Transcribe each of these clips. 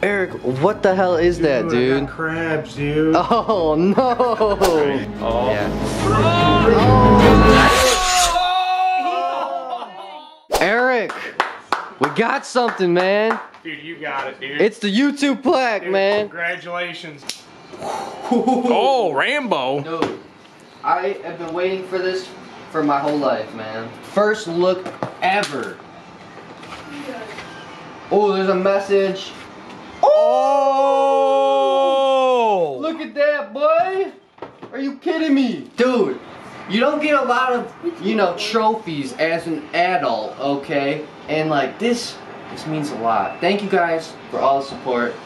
Eric, what the hell is that, dude? I got crabs, dude. Oh no! Oh. Yeah. Oh. Oh. Eric, we got something, man. Dude, you got it, dude. It's the YouTube plaque, dude, man. Congratulations. Oh, Rambo. Dude, I have been waiting for this for my whole life, man. First look ever. Oh, there's a message. Oh! Look at that, boy! Are you kidding me? Dude, you don't get a lot of, you know, trophies as an adult, okay? And like this means a lot. Thank you guys for all the support.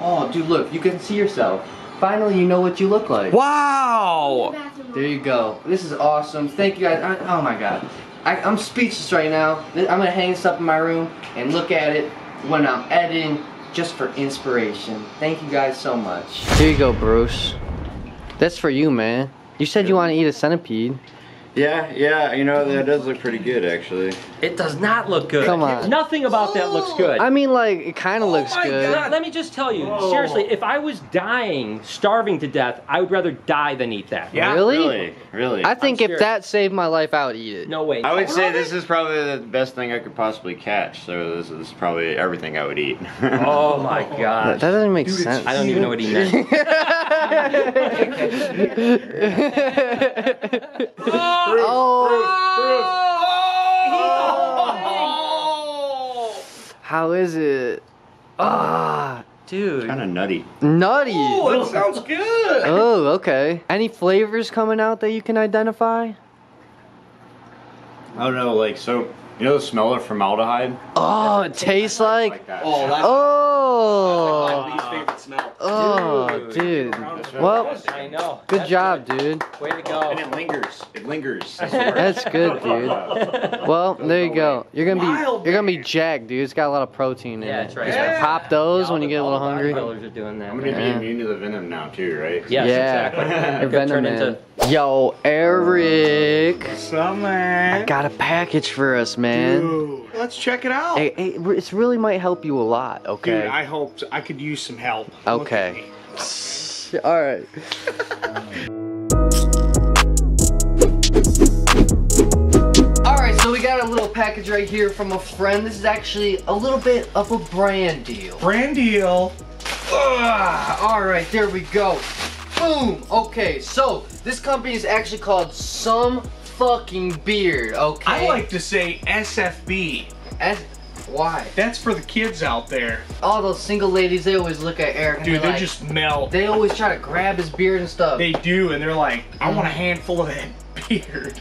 Oh, dude, look, you can see yourself. Finally, you know what you look like. Wow! There you go. This is awesome. Thank you guys. Oh my God. I'm speechless right now. I'm gonna hang this up in my room and look at it when I'm editing. Just for inspiration. Thank you guys so much. Here you go, Bruce. That's for you, man. You said you want to eat a centipede. Yeah, you know, that does look pretty good, actually. It does not look good. Come on. Nothing about that looks good. I mean, like, it kind of looks good. Oh my God, let me just tell you, seriously, if I was dying, starving to death, I would rather die than eat that. Yeah. Really? I think if that saved my life, I would eat it. No way. I would say this is probably the best thing I could possibly catch, so this is probably everything I would eat. Oh my God. That doesn't make sense. I don't even know what he meant. Bruce. How is it? Ah, dude. Kind of nutty. Nutty. Oh, that sounds good. Oh, okay. Any flavors coming out that you can identify? I don't know, like soap. You know the smell of formaldehyde? Oh, it tastes like that. Oh, that's my least favorite smell. Oh, dude. Well, I know. Good job, dude. Way to go. And it lingers. It lingers. That's good, dude. Well, there you go. You're gonna be jacked, dude. It's got a lot of protein in it. Yeah, that's right. Just pop those when you get a little hungry. Are doing that. I'm gonna be immune to the venom now too, right? Yes, exactly. Venom into. Yo, Eric. Summer. I got a package for us, man. Dude, let's check it out. Hey, it really might help you a lot, okay? Dude, I hoped I could use some help. Okay. All right. All right, so we got a little package right here from a friend. This is actually a little bit of a brand deal. Brand deal. Ugh. All right, there we go. Boom. Okay, so this company is actually called Some Fucking Beard, okay? I like to say SFB. Why? That's for the kids out there. All those single ladies, they always look at Eric. Dude, they like, just melt. They always try to grab his beard and stuff. They do, and they're like, I want a handful of that beard.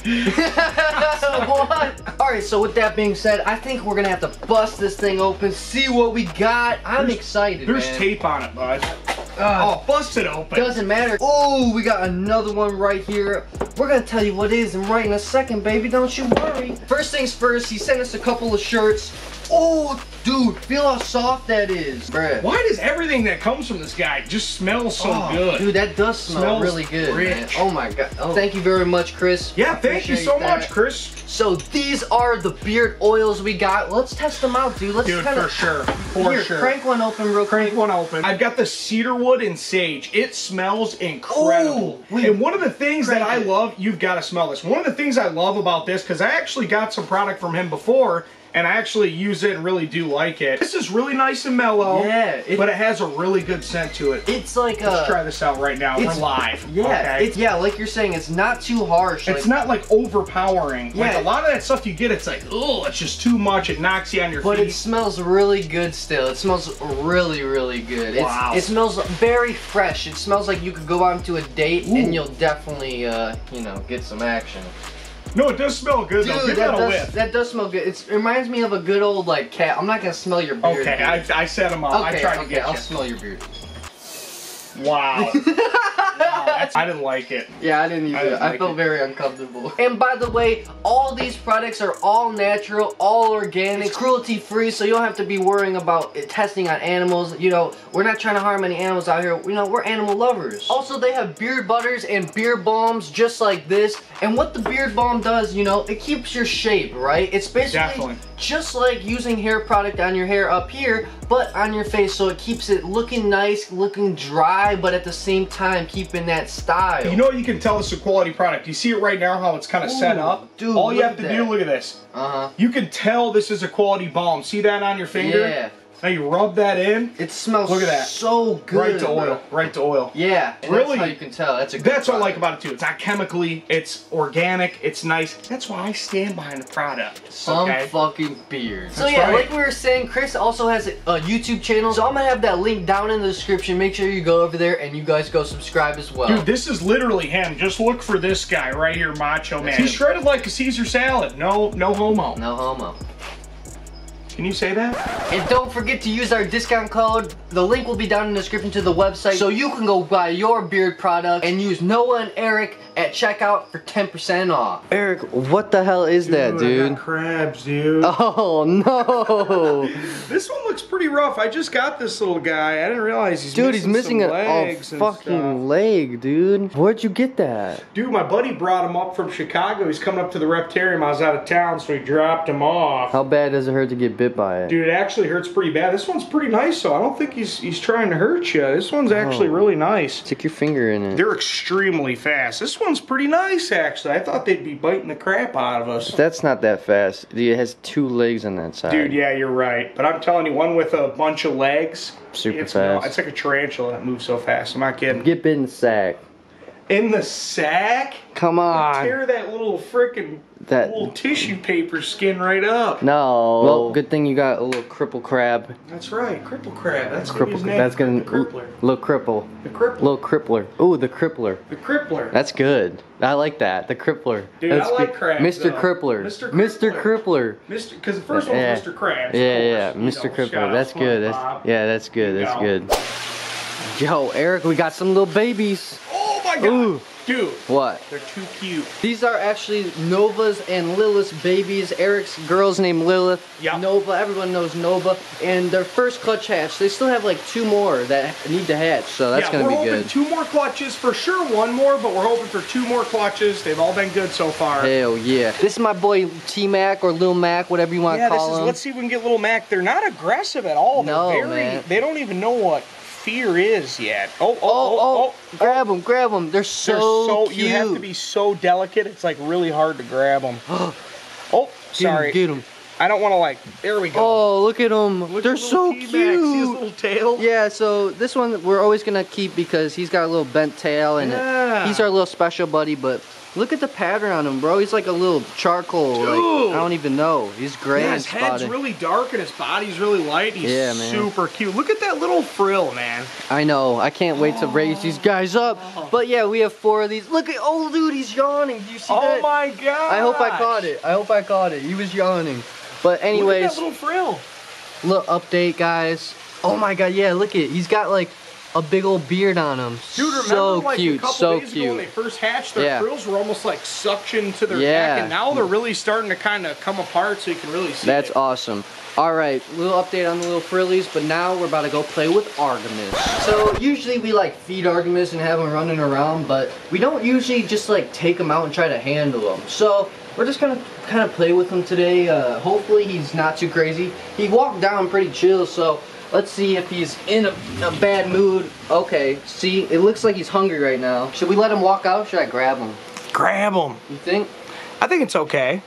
What? All right, so with that being said, I think we're gonna have to bust this thing open, see what we got. I'm excited, man. There's tape on it, bud. Oh, bust it open. Doesn't matter. Oh, we got another one right here. We're gonna tell you what it is in right in a second, baby. Don't you worry. First things first, he sent us a couple of shirts. Oh, dude, feel how soft that is. Bruh. Why does everything that comes from this guy just smell so good? Dude, that does smell really good. Man. Oh my God. Oh. Thank you very much, Chris. Yeah, thank you so much, Chris. So these are the beard oils we got. Let's test them out, dude. Let's Here, crank one open real quick. Crank one open. I've got the cedarwood and sage. It smells incredible. Ooh, and one of the things that I love, you've got to smell this. One of the things I love about this, because I actually got some product from him before, and I actually use it and really do like it. This is really nice and mellow, but it has a really good scent to it. It's like let's try this out right now. We're live. Yeah, okay? Like you're saying, it's not too harsh. It's not like overpowering. Yeah. Like a lot of that stuff you get, it's like, oh, it's just too much. It knocks you on your feet. But it smells really good still. It smells really, really good. Wow. It smells very fresh. It smells like you could go out to a date and you'll definitely, you know, get some action. No, it does smell good, though. Give that a whiff. That does smell good. It reminds me of a good old, like, cat. I'm not going to smell your beard. Okay, I set them up. Okay, I tried to get I'll smell your beard. Wow. I didn't like it. Yeah, I didn't either. I felt very uncomfortable. And by the way, all these products are all natural, all organic, cruelty free, so you don't have to be worrying about testing on animals. You know, we're not trying to harm any animals out here. You know, we're animal lovers. Also, they have beard butters and beard balms just like this. And what the beard balm does, you know, it keeps your shape, right? It's basically just like using hair product on your hair up here, but on your face, so it keeps it looking nice, looking dry, but at the same time keeping that style. You know you can tell this is a quality product. You see it right now how it's kind of set up. Dude, all you have to do, look at this. You can tell this is a quality balm. See that on your finger? Yeah. Now you rub that in. It smells so good. Right to oil. Right to oil. Yeah. And really, that's how you can tell. That's a good product. What I like about it too. It's not chemically. It's organic. It's nice. That's why I stand behind the product. Some fucking beard. So yeah, like we were saying, Chris also has a YouTube channel. So I'm gonna have that link down in the description. Make sure you go over there and you guys go subscribe as well. Dude, this is literally him. Just look for this guy right here, Macho Man. He's shredded like a Caesar salad. No homo. No homo. Can you say that? And don't forget to use our discount code. The link will be down in the description to the website, so you can go buy your beard product and use Noah and Eric at checkout for 10% off. Eric, what the hell is that, dude? I got crabs, dude. Oh, no. This one looks pretty rough. I just got this little guy. I didn't realize he's missing some legs and stuff. Dude, he's missing a fucking leg, dude. Where'd you get that? Dude, my buddy brought him up from Chicago. He's coming up to the Reptarium. I was out of town, so he dropped him off. How bad does it hurt to get bit by it? Dude, it actually hurts pretty bad. This one's pretty nice, though. I don't think he's trying to hurt you. This one's actually really nice. Stick your finger in it. They're extremely fast. This one's pretty nice, actually. I thought they'd be biting the crap out of us. That's not that fast. It has two legs on that side. Dude, yeah, you're right. But I'm telling you, one with a bunch of legs. Super fast. It's like a tarantula that moves so fast. I'm not kidding. Get bit in the sack. In the sack? Come on. I'll tear that little frickin' little tissue paper skin right up. No. Well, good thing you got a little cripple crab. That's right, cripple crab. That's cripple. His name. That's gonna little cripple. The crippler. Little crippler. Ooh, the crippler. The crippler. That's good. I like that. The crippler. Dude, that's I like crabs. Mr. Crippler. Mr. Crippler. Mr. Because the first one was Mr. Krabs. Yeah, Mr. Crippler. That's good. That's good. That's good. Yo, Eric, we got some little babies. Ooh. Dude, what? They're too cute. These are actually Nova's and Lilith's babies. Eric's girl's named Lilith. Yep. Nova, everyone knows Nova. And their first clutch hatch. They still have like two more that need to hatch, so that's gonna be good. We're hoping two more clutches for sure, one more, but we're hoping for two more clutches. They've all been good so far. Hell yeah. This is my boy T Mac or Lil Mac, whatever you want to call him. Let's see if we can get Lil Mac. They're not aggressive at all. No, man. They don't even know what fear is yet. Grab them, grab them. They're so cute. You have to be so delicate, it's like really hard to grab them. Sorry. Get them. I don't want to there we go. Oh, look at them. They're so cute. See his little tail? Yeah, so this one we're always going to keep because he's got a little bent tail and he's our little special buddy, but look at the pattern on him, bro. He's like a little charcoal. Like, I don't even know. He's gray. Yeah, his head's really dark and his body's really light. He's super cute. Look at that little frill, man. I know. I can't wait to raise these guys up. But yeah, we have four of these. Look at, dude, he's yawning. Do you see that? Oh my god. I hope I caught it. I hope I caught it. He was yawning. But anyways. Look at that little frill. Little update, guys. Oh my god, yeah, look at it. He's got like a big old beard on them. Dude, remember a couple days ago when they first hatched, their frills were almost like suction to their neck, and now they're really starting to kind of come apart, so you can really see That's awesome. All right, little update on the little frillies, but now we're about to go play with Argimus. So usually we feed Argimus and have him running around, but we don't usually just take him out and try to handle him. So we're just gonna kind of play with him today. Hopefully he's not too crazy. He walked down pretty chill, so let's see if he's in a bad mood. Okay, see, it looks like he's hungry right now. Should we let him walk out or should I grab him? Grab him. You think? I think it's okay.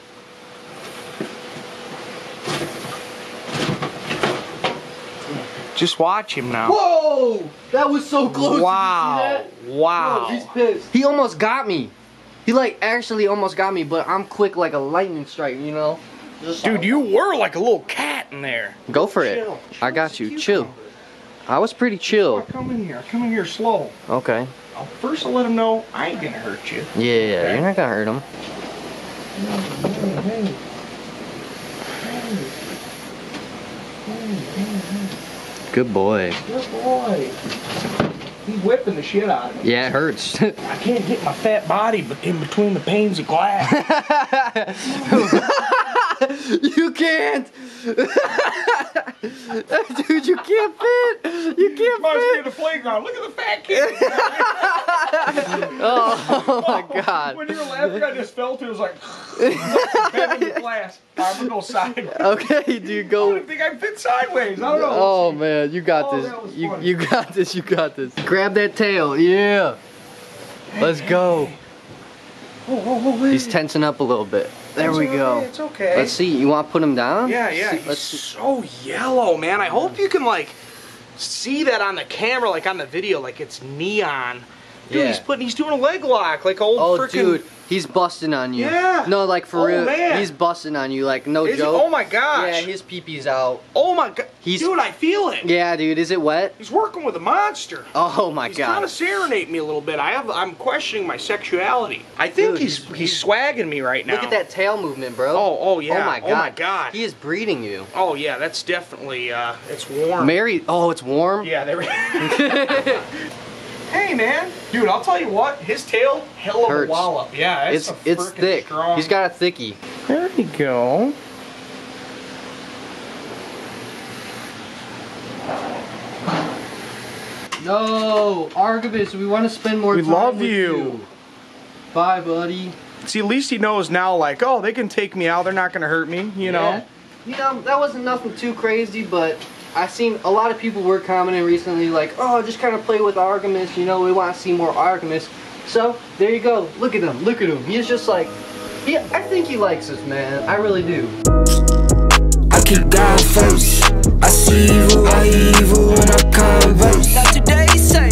Just watch him now. Whoa! That was so close. Wow. Did you see that? Wow. Whoa, he's pissed. He almost got me. He actually almost got me, but I'm quick like a lightning strike, you know? Dude, you were like a little cat in there. Go for it. I got you. Chill. I was pretty chill. Come in here. Come in here slow. Okay. First, I'll let him know I ain't gonna hurt you. Yeah, you're not gonna hurt him. Hey. Good boy. Good boy. He's whipping the shit out of me. Yeah, it hurts. I can't get my fat body in between the panes of glass. You can't! Dude, you can't fit! You can't fit! Must be in the playground. Look at the fat kid! Oh, oh my god. God. When you were laughing, I just fell to it. It was like, bending the glass. I'm gonna go sideways. Okay, dude, go. I don't think I fit sideways. I don't know. Oh, man, you got this. You got this. Grab that tail. Yeah. Let's go. Whoa, he's tensing up a little bit. There we go. It's okay. Let's see. You want to put him down? Yeah. He's so yellow, man. I hope you can, like, see that on the camera, like on the video, like it's neon. Dude, yeah. He's doing a leg lock, like old freaking. Oh, dude, he's busting on you. Yeah. No, like for real, man. He's busting on you, like no joke. Oh my gosh. Yeah, his peepee's out. Oh my god. Dude, I feel it. Yeah, dude, is it wet? He's working with a monster. Oh my god. He's trying to serenade me a little bit. I'm questioning my sexuality. I think dude, he's swagging me right now. Look at that tail movement, bro. Oh yeah. Oh my god. He is breeding you. Oh yeah, that's definitely it's warm. Oh, it's warm. Yeah, there we go. Hey man, dude! I'll tell you what, his tail, hell of a wallop. Yeah, it's thick. Strong. He's got a thickie. There we go. No, Argimus, we want to spend more time love with you. Bye, buddy. See, at least he knows now. Like, oh, they can take me out. They're not gonna hurt me. You know. You know, that wasn't nothing too crazy, but. I've seen a lot of people were commenting recently like, oh, just kind of play with Argimus, you know, we want to see more Argimus. So, there you go. Look at him. Look at him. He's just like, I think he likes us, man. I really do. I keep God first. I see evil, I evil when I converse. Not today, say.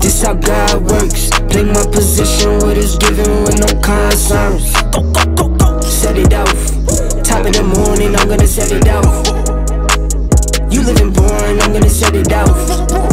This how God works. Take my position, what is given with no concerns. Go. Set it off. Top of the morning, I'm gonna set it off. You living boring, I'm gonna shut it down.